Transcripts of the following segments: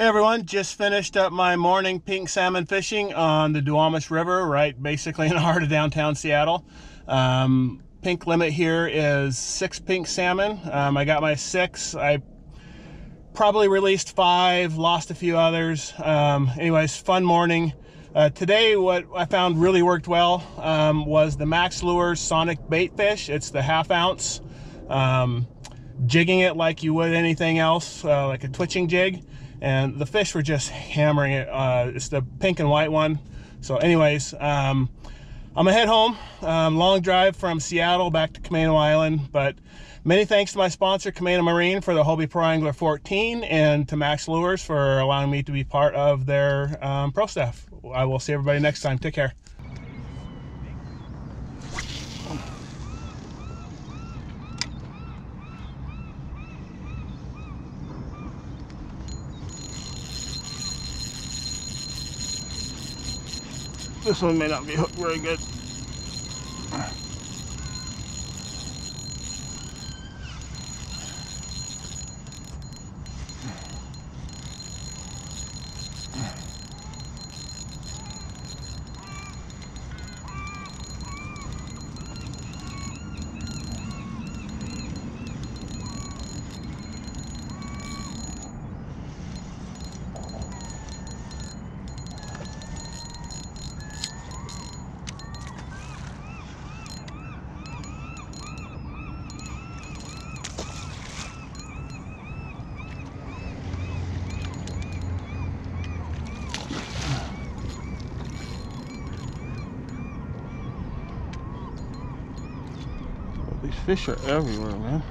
Hey everyone, just finished up my morning pink salmon fishing on the Duwamish River, right basically in the heart of downtown Seattle. Pink limit here is 6 pink salmon. I got my 6. I probably released 5, lost a few others. Anyways, fun morning. Today what I found really worked well was the Mack's Lure Sonic Bait Fish. It's the ½ ounce. Jigging it like you would anything else, like a twitching jig, and the fish were just hammering it. It's the pink and white one. So anyways, I'm gonna head home. Long drive from Seattle back to Camano Island, but many thanks to my sponsor Camano Marine for the Hobie Pro Angler 14 and to Mack's Lures for allowing me to be part of their pro staff. I will see everybody next time. Take care. This one may not be hooked very good. These fish are everywhere, man.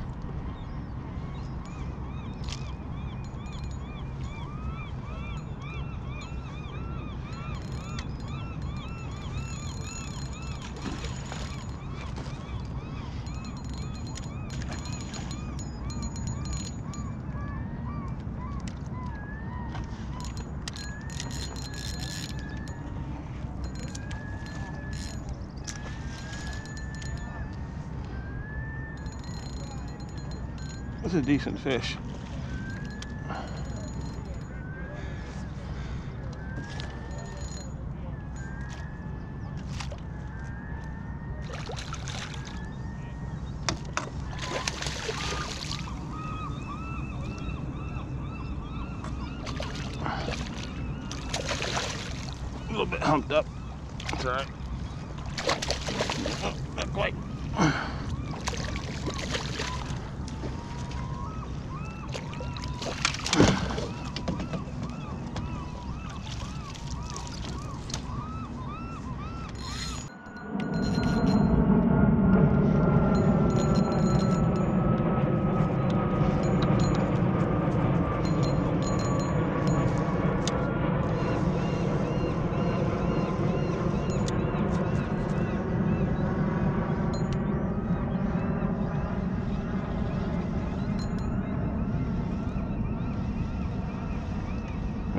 That's a decent fish. A little bit humped up. That's all right. Oh, not quite.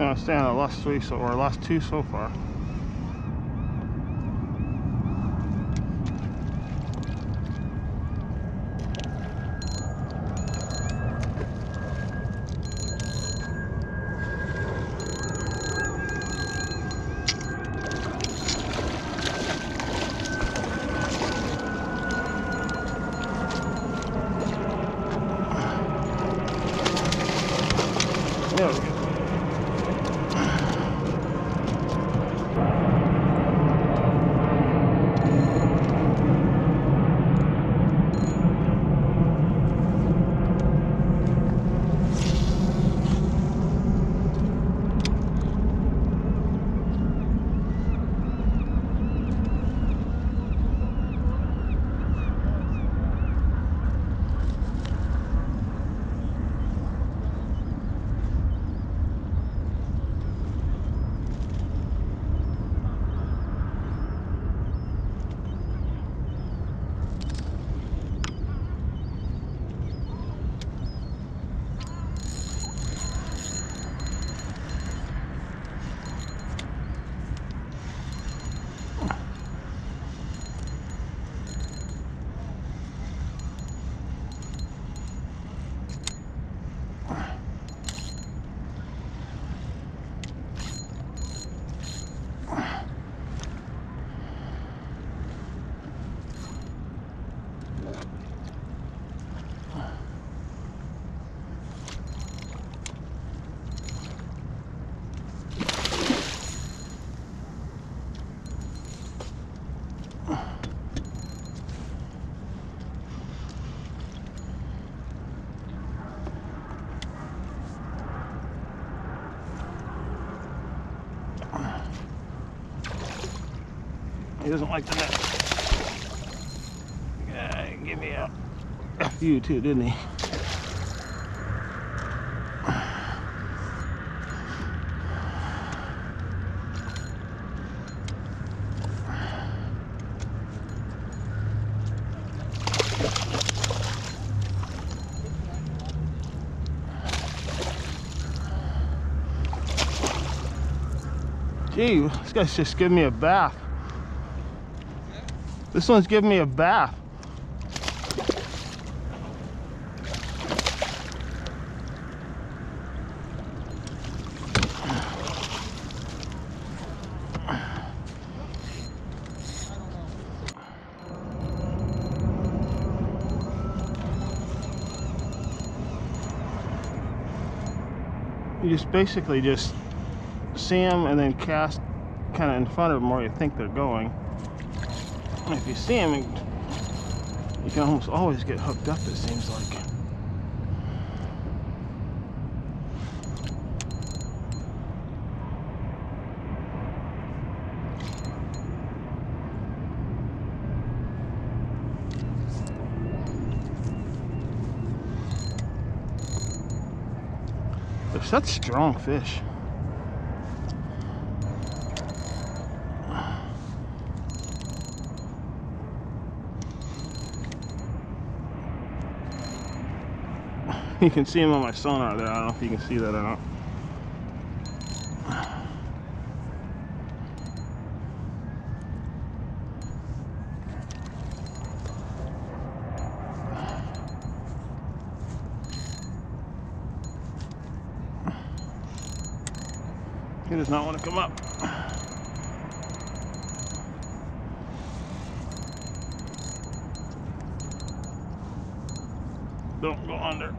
I stand at last 3 so far, last 2 so far. There we go. He doesn't like the net. Give me a F you too, didn't he? Gee, this guy's just giving me a bath. This one's giving me a bath. You just basically just see them and then cast kind of in front of them where you think they're going. If you see them, you can almost always get hooked up, it seems like. They're such strong fish. You can see him on my sonar there. I don't know if you can see that or not. He does not want to come up. Don't go under.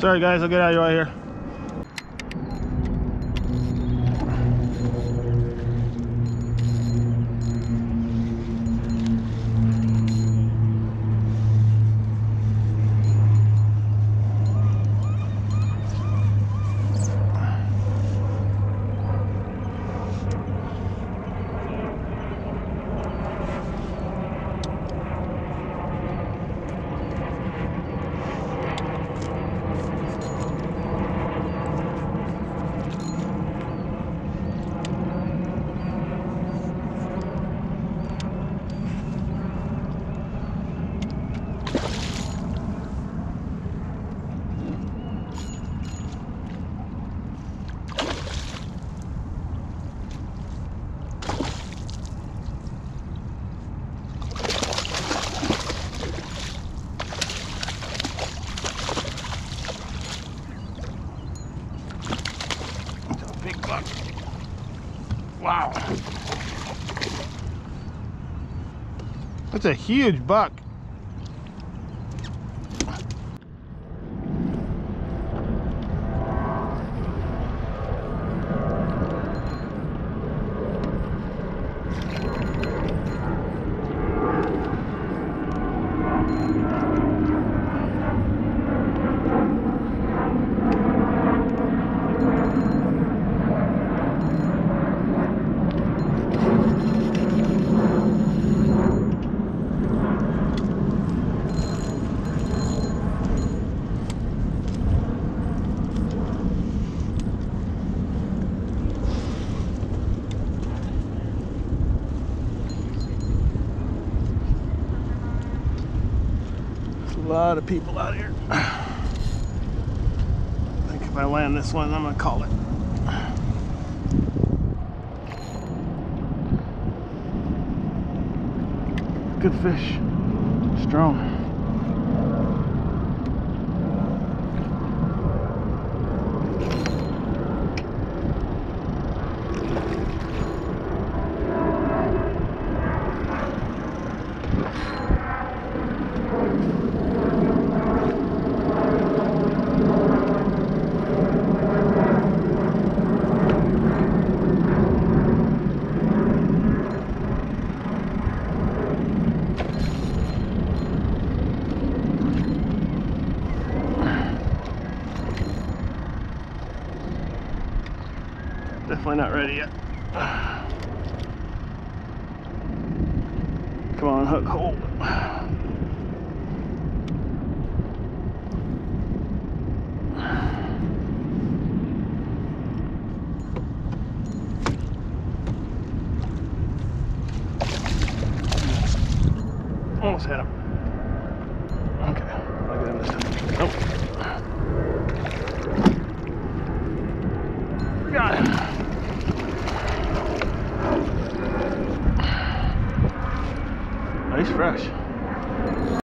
Sorry guys, I'll get out of you right here. Wow. That's a huge buck. A lot of people out here. I think if I land this one, I'm gonna call it. Good fish, strong. Definitely not ready yet. Come on, hook, hold. Almost hit him.